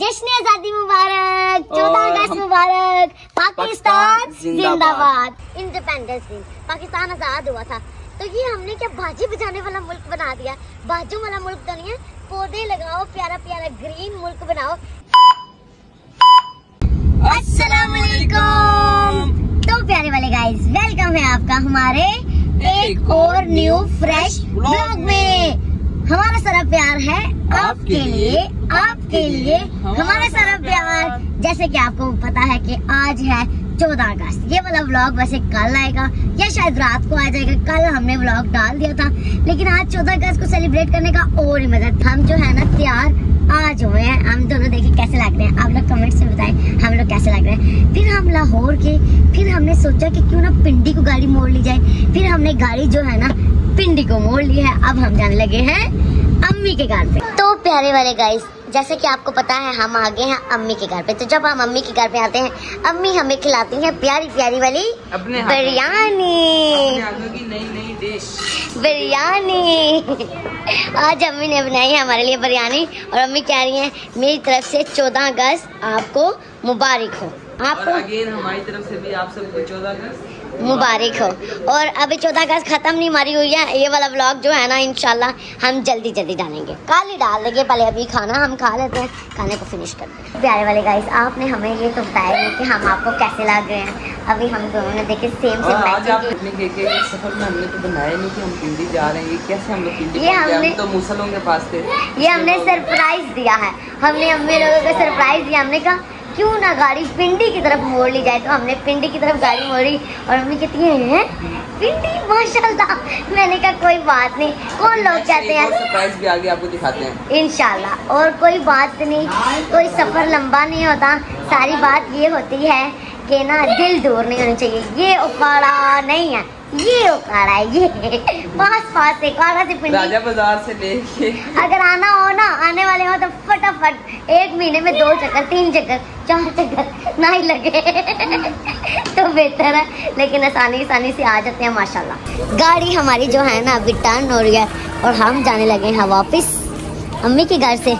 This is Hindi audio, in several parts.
जश्न आजादी मुबारक, 14 अगस्त मुबारक, पाकिस्तान जिंदाबाद। इंडिपेंडेंस दिन, पाकिस्तान आजाद हुआ था तो ये हमने क्या बाजी बजाने वाला मुल्क बना दिया। बाजू वाला मुल्क तो नहीं है, पौधे लगाओ, प्यारा प्यारा ग्रीन मुल्क बनाओ। अस्सलामुअलैकुम। तो प्यारे वाले गाइस, वेलकम है आपका हमारे एक और न्यू फ्रेश ब्लॉग में। हमारा सारा प्यार है आपके लिए, आपके लिए हमारा सारा प्यार। जैसे कि आपको पता है कि आज है 14 अगस्त। ये वाला व्लॉग वैसे कल आएगा या शायद रात को आ जाएगा। कल हमने व्लॉग डाल दिया था, लेकिन आज 14 अगस्त को सेलिब्रेट करने का और ही मजा था। हम जो है ना तैयार आज हुए हैं। हम दोनों देखे कैसे लग रहे हैं, आप लोग कमेंट से बताएं हम लोग कैसे लग रहे हैं। फिर हम लाहौर के, फिर हमने सोचा कि क्यों ना पिंडी को गाड़ी मोड़ ली जाए। फिर हमने गाड़ी जो है ना पिंडी को मोड़ ली है। अब हम जाने लगे हैं अम्मी के घर पे। तो प्यारे वाले गाइस, जैसे कि आपको पता है हम आ गए हैं अम्मी के घर पे। तो जब हम अम्मी के घर पे आते हैं, अम्मी हमें खिलाती हैं प्यारी प्यारी वाली बिरयानी, नई नई डिश बिरयानी। आज अम्मी ने बनाई है हमारे लिए बिरयानी। और अम्मी कह रही हैं मेरी तरफ से 14 अगस्त आपको मुबारक हो। आपको हमारी तरफ से भी आप सबको 14 अगस्त मुबारक हो। और अभी 14 अगस्त खत्म नहीं मारी हुई है। ये वाला व्लॉग जो है ना इंशाल्लाह हम जल्दी जल्दी डालेंगे, कल ही डाल देंगे। पहले अभी खाना हम खा लेते हैं, खाने को फिनिश करते हैं। प्यारे वाले गाइस, आपने हमें ये तो बताया नहीं कि हम आपको कैसे लग रहे हैं। अभी हम दोनों ने देखे सेम सेम ये हमने सरप्राइज दिया है। हमने अम्मी लोगों को सरप्राइज दिया। हमने कहा क्यों ना गाड़ी पिंडी की तरफ मोड़ ली जाए। तो हमने पिंडी की तरफ गाड़ी मोड़ी और मम्मी कहती हैं पिंडी माशाल्लाह। मैंने कहा कोई बात नहीं, कौन लोग कहते हैं। सरप्राइज भी आगे आपको दिखाते हैं इंशाल्लाह। और कोई बात नहीं, कोई सफ़र लंबा नहीं होता। सारी बात ये होती है कि ना दिल दूर नहीं होना चाहिए। ये उखाड़ा नहीं है, ये उखाड़ा है, ये पास से काड़ा से पिंडी राजा बाजार से लेके। अगर आना हो ना, आने वाले हो तो फटाफट एक महीने में 2 चक्कर 3 चक्कर 4 चक्कर ना ही लगे तो बेहतर है। लेकिन आसानी आसानी से आ जाते हैं माशाल्लाह। गाड़ी हमारी जो है ना अभी टर्न हो रही है और हम जाने लगे हैं वापस अम्मी के घर से।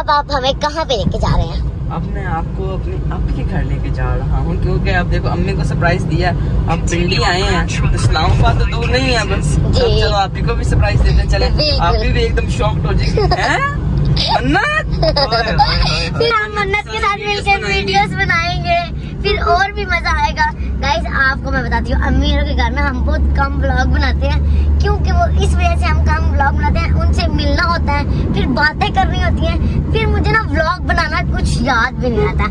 अब आप हमें कहाँ पे लेके जा रहे हैं? अब मैं आपको अपने आपके घर लेके जा रहा हूँ, क्योंकि आप देखो अम्मी को सरप्राइज दिया। हम पिंडी आए हैं तो इस्लामाबाद तो दूर नहीं है। बस चलो आप ही को भी सरप्राइज देते हैं। चले आप भी एकदम शॉक्ड हो जाएंगे। फिर हम मन्नत के साथ मिलकर वीडियोस बनाएंगे, फिर और भी मजा आएगा। गाइस आपको मैं बताती हूँ, अम्मी के घर में हम बहुत कम व्लॉग बनाते हैं, क्योंकि वो इस वजह से हम कम व्लॉग बनाते हैं। उनसे मिलना होता है, फिर बातें करनी होती हैं, फिर मुझे ना व्लॉग बनाना कुछ याद भी नहीं आता।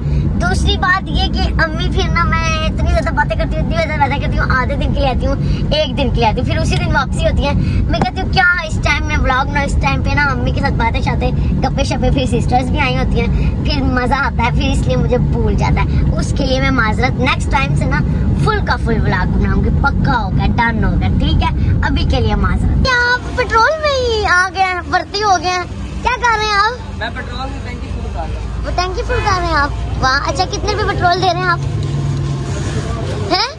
दूसरी बात ये कि अम्मी फिर ना मैं इतनी ज्यादा बातें करती हूँ, इतनी ज्यादा बातें करती हूँ, आधे दिन के लिए आती हूँ, एक दिन के लिए आती हूँ, फिर उसी दिन वापसी होती है। मैं कहती हूँ क्या इस टाइम में व्लॉग ना, इस टाइम पे ना अम्मी के साथ बातें शाते गप्पे शप्पे, फिर सिस्टर्स भी आई होती हैं, फिर मजा आता है, फिर इसलिए मुझे भूल जाता है। उसके लिए मैं माजरत, नेक्स्ट टाइम से ना फुल का फुल व्लॉग बनाऊंगी, पक्का होगा, डन होगा, ठीक है। अभी के लिए माजरत। क्या आप पेट्रोल में ही आ गए हैं, भर्ती हो गए हैं, क्या कर रहे हैं आप? मैं पेट्रोल में टंकी फुल कर रहा हूं। वो टंकी फुल कर रहे हैं आप, वाह। अच्छा कितने पे पेट्रोल दे रहे हैं आप? हैं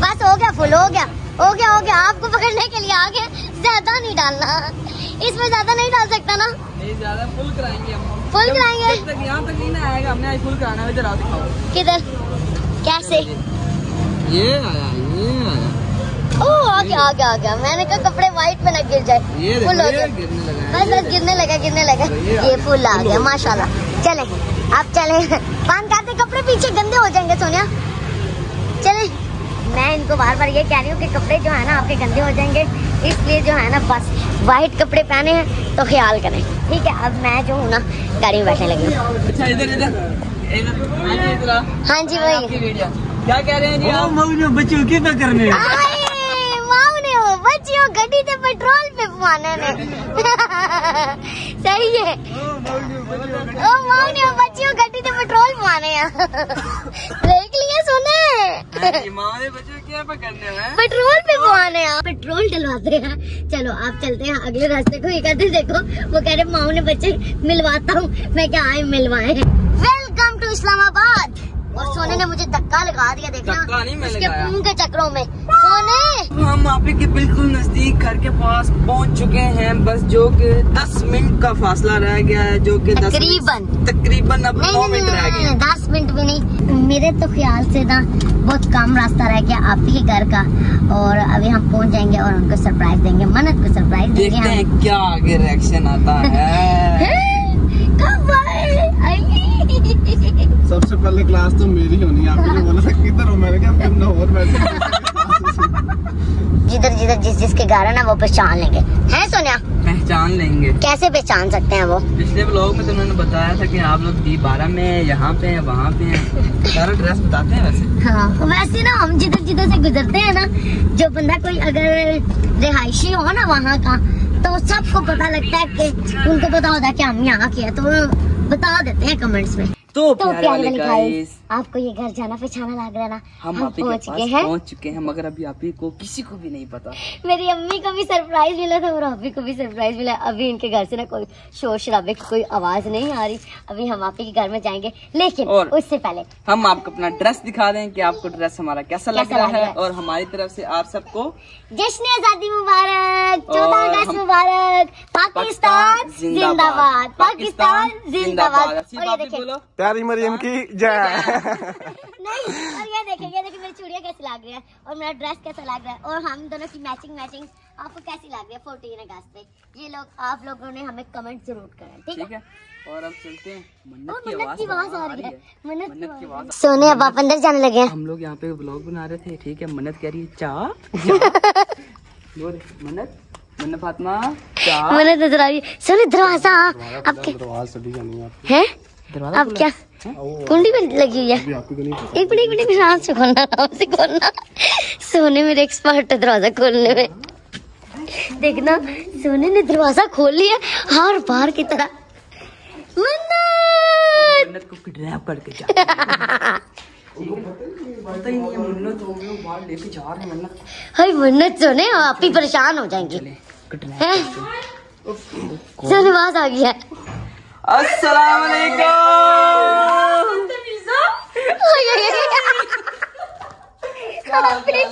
बस हो गया, फुल हो गया, हो गया, हो गया। आपको पकड़ने के लिए आ गए। ज्यादा नहीं डालना, इसमें ज्यादा नहीं डाल सकता ना। नहीं ज्यादा, फुल कराएंगे हम, फुल कराएंगे। यहाँ तक नहीं ना आएगा, हमने आज फुल कराना है। इधर आओ, दिखाओ किधर कैसे ये आया, ये आया। ओ आ गया, आ गया। मैंने कहा कपड़े वाइट में ना गिर जाए। फुल हो गया, बस बस गिरने लगा, गिरने लगा। ये फुल आ गया माशाल्लाह। चले आप, चले पान खाते, कपड़े पीछे गंदे हो जाएंगे सोनिया। चले मैं इनको बार बार ये कह रही हूँ कि कपड़े जो है ना आपके गंदे हो जाएंगे, इसलिए जो है ना बस वाइट कपड़े पहने हैं तो ख्याल करें, ठीक है। अब मैं जो हूँ ना गाड़ी में बैठने लगी हूँ। हाँ जी भाई, क्या कह रहे हैं जी आप? बच्चों की तो करने गड्डी तो पेट्रोल पे पवाना ने सही है। ओ माऊ ने बच्चियों गड्डी तो पेट्रोल पवाने देख लिए सुने। माऊ ने बच्चों क्या पकड़ने हैं, पेट्रोल पे पवाने हैं, पेट्रोल डलवाते हैं। चलो आप चलते हैं अगले रास्ते को। ये कहते देखो वो कह रहे माऊ ने बच्चे मिलवाता हूँ। मैं क्या आए मिलवाए। Welcome to Islamabad. और सोने ने मुझे धक्का लगा दिया, देखना उसके मुँह के चक्रों में। कौन है? हम आप के बिल्कुल नजदीक घर के पास पहुंच चुके हैं, बस जो कि 10 मिनट का फासला रह गया है, जो कि तकरीबन अब 9 मिनट रह गए हैं। 10 मिनट भी नहीं, मेरे तो ख्याल से ना बहुत कम रास्ता रह गया आप ही के घर का। और अभी हम पहुंच जाएंगे और उनको सरप्राइज देंगे, मन्नत को सरप्राइज देंगे। देखते हैं क्या आगे रिएक्शन आता है। सबसे पहले क्लास तो मेरी होनी है, आपने बोला था किधर हो, मैंने कहा तुम ना और बैठो। जिधर जिसके घर है ना वो पहचान लेंगे, हैं सोनिया? पहचान लेंगे। कैसे पहचान सकते हैं वो? पिछले व्लॉग में तुमने बताया था कि आप लोग D12 में है, यहाँ पे है, वहाँ पे है, सारा एड्रेस बताते हैं वैसे। हाँ, वैसे ना हम जिधर से गुजरते हैं ना, जो बंदा कोई अगर रिहायशी हो ना वहाँ का, तो सबको पता लगता है कि उनको पता होता है कि हम यहाँ के हैं, तो बता देते हैं कमेंट्स में। तो प्यारे गाइस, आपको ये घर जाना पहचाना लग रहा ना? हम आपके पास पहुंच चुके हैं, मगर अभी आप ही को किसी को भी नहीं पता। मेरी अम्मी को भी सरप्राइज मिला था और आप ही को भी सरप्राइज मिला। अभी इनके घर से ना कोई शोर शराबे की कोई आवाज नहीं आ रही। अभी हम आप ही के घर में जाएंगे, लेकिन उससे पहले हम आपको अपना ड्रेस दिखा दें कि आपको ड्रेस हमारा कैसा लग रहा है। और हमारी तरफ से आप सबको जश्न आजादी मुबारक, 14 अगस्त मुबारक, पाकिस्तान जिंदाबाद, पाकिस्तान जिंदाबाद, प्यारी मरियम की जय। नहीं, और ये देखें मेरी चूड़ियां कैसी लग रही है और मेरा ड्रेस कैसा लग रहा है और हम दोनों की मैचिंग आपको कैसी लग रही है 14 अगस्त पे? ये लोग आप लोगों ने हमें कमेंट जरूर करें, ठीक है? और अब चलते हैं, मन्नत की आवाज आ रही है, मन्नत की आवाज। सोने अब आप अंदर जाने लगे हैं। हम लोग यहाँ पे ब्लॉग बना रहे थे, ठीक है? मन्नत कह रही है चाह, मन्नत फातिमा चाह, मन्नत नजर आ रही है। सोने दरवाजा आपके है, अब क्या कुंडी में लगी हुई है? एक मिनट ध्यान से खोलना। सोने मेरे एक्सपर्ट है दरवाजा खोलने में, देखना सोने ने दरवाजा खोल लिया हर बार की तरह। मन्नत को किडनैप करके जा। पता ही नहीं है मन्नत हो गई बाहर लेके जा रहे मन्नत। हाय मन्नत, सोने आप ही परेशान हो जाएंगे। सोने आवाज आ गई है। अस्सलाम वालेकुम। आप का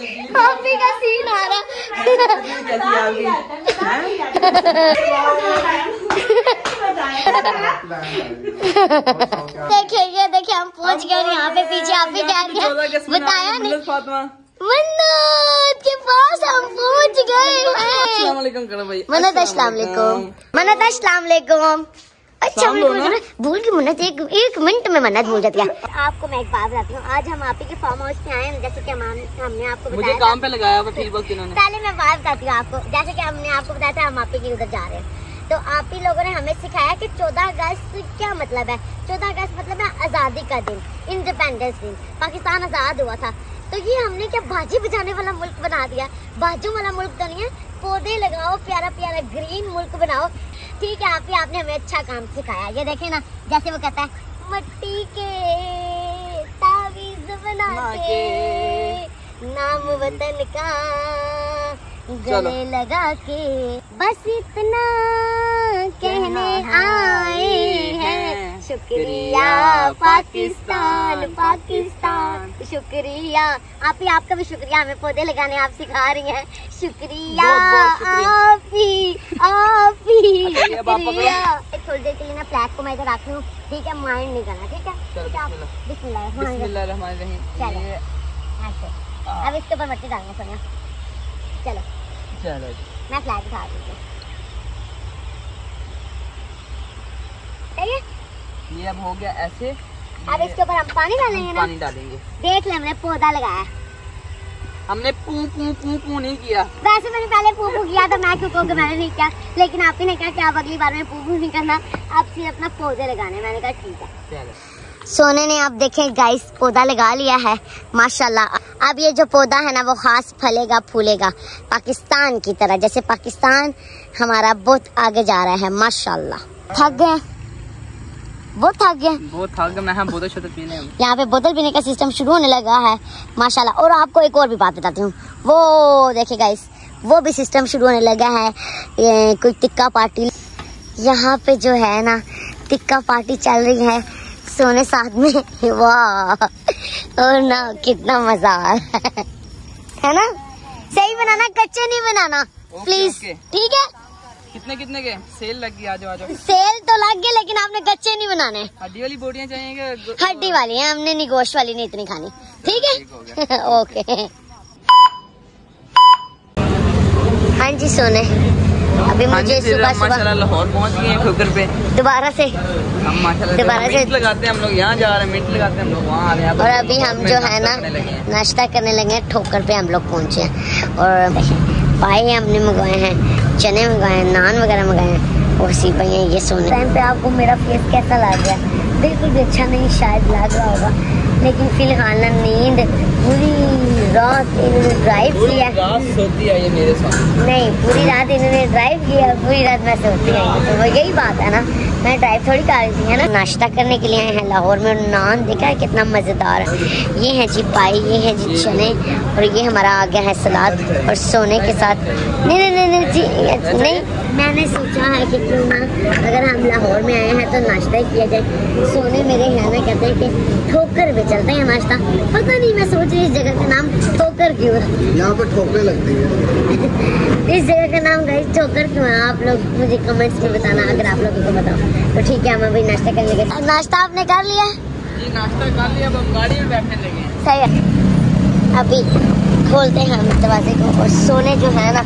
सीन आ रहा देखिए, ये देखिए हम पहुंच गए यहाँ पे, पीछे आप भी कह रही है बताया नहीं, मन्नत के पास हम पहुंच गए हैं। मन्नत अस्सलाम वालेकुम, मन्नत अस्सलाम वालेकुम। अच्छा भूल गई मन्नत, एक मिनट में मन्नत भूल जाती है। आपको मैं एक बात बताती हूँ, आज हम आप ही के फार्म हाउस पे आए हैं, जैसे कि हमने आपको बताया, मुझे काम पे लगाया वकील इन्होंने। पहले मैं बात बताती हूँ आपको, जैसे कि हमने आपको बताया था हम आप ही के उधर जा रहे हैं, तो आप ही लोगों ने हमें सिखाया कि 14 अगस्त क्या मतलब है। 14 अगस्त मतलब है आज़ादी का दिन, इंडिपेंडेंस दिन, पाकिस्तान आज़ाद हुआ था। तो ये हमने क्या बाजी बजाने वाला मुल्क बना दिया, बाजू वाला मुल्क तो नहीं है। पौधे लगाओ, प्यारा प्यारा ग्रीन मुल्क बनाओ, ठीक है? आप ही आपने हमें अच्छा काम सिखाया। ये देखें ना, जैसे वो कहता है मिट्टी के तावीज़ बना के नाम वतन का गले लगा के, बस इतना कहने आए हैं शुक्रिया पाकिस्तान, पाकिस्तान शुक्रिया। आप ही आपका भी शुक्रिया, हमें पौधे लगाने आप सिखा रही हैं, शुक्रिया आप ही शुक्रिया। थोड़ी देर के लिए ना फ्लैग को मैं इधर रख लूँ, ठीक है? माइंड नहीं करना, ठीक है? बिस्मिल्लाह। चलो अब इसके ऊपर मट्टी डालना सोनिया। चलो मैं फ्लैग उठा देती हूँ, ठीक है? ये अब हो गया ऐसे। अब इसके ऊपर हम पानी डालेंगे ना, पानी डालेंगे। देख ले हमने पौधा लगाया, हमने पू नहीं किया। वैसे मैंने पहले पू किया था, मैं क्यों कहूँगी मैंने नहीं किया, लेकिन आप ही ने कहा कि आप अगली बार में पू नहीं करना, आप सिर्फ अपना पौधे लगाने। मैंने कहा ठीक है। सोने ने आप देखें गाइस पौधा लगा लिया है माशाल्लाह। अब ये जो पौधा है ना वो खास फलेगा फूलेगा पाकिस्तान की तरह, जैसे पाकिस्तान हमारा बहुत आगे जा रहा है माशाल्लाह। थक गए, बहुत थक गए। मैं बोतल पीने यहाँ पे बोतल पीने का सिस्टम शुरू होने लगा है माशाल्लाह। और आपको एक और भी बात बताती हूँ, वो देखिए गाइस वो भी सिस्टम शुरू होने लगा है, ये कोई टिक्का पार्टी यहाँ पे जो है ना, टिक्का पार्टी चल रही है। सोने साथ में, वाह, और ना कितना मजा आ रहा है ना? सही बनाना, कच्चे नहीं बनाना प्लीज, ठीक है? कितने कितने के सेल लग गई? आज सेल तो लग गई, लेकिन आपने कच्चे नहीं बनाने। हड्डी वाली बोटियाँ चाहिए? हड्डी वाली है, हमने नहीं गोश्त वाली नहीं इतनी खानी, ठीक है? ओके। हाँ जी सोने, अभी मुझे सुबह सुबह लाहौर पहुँच गए हैं खुकर पे दोबारा से। हम माशाल्लाह दोबारा से लगाते हैं, हम लोग यहाँ जा रहे हैं मीट लगाते हैं, हम लोग वहाँ आ रहे हैं। और अभी हम जो है ना नाश्ता करने लगे हैं, ठोकर पे हम लोग पहुँचे हैं। और भाई हमने मंगवाए हैं, चने मंगवाए हैं, नान वगैरह मंगाए हैं और सी भैया ये सोने। टाइम पे आपको मेरा फेस कैसा लग गया? बिल्कुल भी अच्छा नहीं शायद लग रहा होगा, लेकिन फिलहाल ना नींद पूरी रात इन्होंने ड्राइव किया, सोती आई मेरे साथ नहीं, पूरी रात इन्होंने ड्राइव किया, पूरी रात मैं सोती आई। तो वो यही बात है ना, मैं ड्राइव थोड़ी कर रही थी है ना। नाश्ता करने के लिए आए हैं लाहौर में, नान देखा है कितना मज़ेदार है। ये है जी पाई, ये है जी चने, और ये हमारा आ गया है सलाद और सोने के साथ। नहीं नहीं नहीं, नहीं जी नहीं, मैंने सोचा है कि क्यों ना अगर हम लाहौर में आए हैं तो नाश्ता ही किया जाए। सोने मेरे यहाँ में कहते हैं कि ठोकर पे चलते हैं नाश्ता, पता नहीं मैं सोच रही इस जगह का नाम ठोकर क्यों है, यहाँ पर ठोकरें लगती है। इस जगह का नाम गाइस ठोकर क्यों है? आप लोग मुझे कमेंट्स में बताना अगर आप लोगों को बताओ तो ठीक है। हम अभी नाश्ता करने के, नाश्ता आपने कर लिया? जी नाश्ता कर लिया, अब हम गाड़ी में बैठने लगे। सही है, अभी खोलते हैं हम दरवाजे को। और सोने जो है ना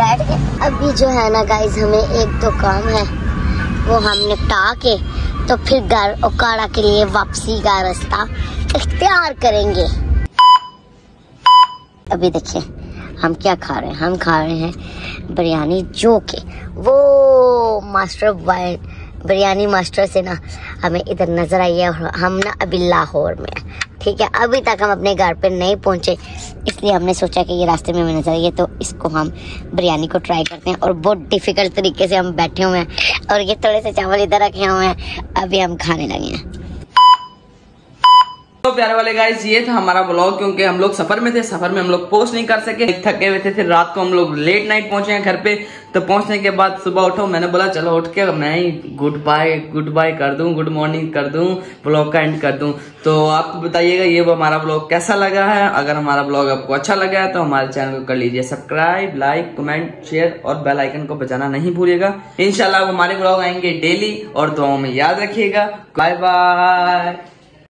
बैठ के अभी जो है ना गाइज हमें एक दो काम है वो हम निपटा के तो फिर घर उकाड़ा के लिए वापसी का रास्ता इख्तियार करेंगे। अभी देखिए हम क्या खा रहे हैं, हम खा रहे हैं बिरयानी, जो कि वो मास्टर वाइल्ड बिरयानी मास्टर से ना हमें इधर नज़र आई है। हम ना अभी लाहौर में है, ठीक है, अभी तक हम अपने घर पे नहीं पहुंचे, इसलिए हमने सोचा कि ये रास्ते में मिलना चाहिए, तो इसको हम बिरयानी को ट्राई करते हैं। और बहुत डिफ़िकल्ट तरीके से हम बैठे हुए हैं, और ये थोड़े से चावल इधर रखे हुए हैं, अभी हम खाने लगे हैं। तो प्यारे वाले गाइस ये था हमारा ब्लॉग, क्योंकि हम लोग सफर में थे, सफर में हम लोग पोस्ट नहीं कर सके, थके हुए थे। फिर रात को हम लोग लेट नाइट पहुंचे हैं घर पे, तो पहुंचने के बाद सुबह उठो, मैंने बोला चलो उठ के मैं ही गुड बाय कर दूं, गुड मॉर्निंग कर दूं, ब्लॉग का एंड कर दूं। तो आप बताइएगा ये हमारा ब्लॉग कैसा लगा है। अगर हमारा ब्लॉग आपको अच्छा लगा है तो हमारे चैनल को कर लीजिए सब्सक्राइब, लाइक, कमेंट, शेयर और बेल आइकन को बजाना नहीं भूलिएगा। इंशाल्लाह हमारे ब्लॉग आएंगे डेली और दुआओं में याद रखिएगा। Bye bye.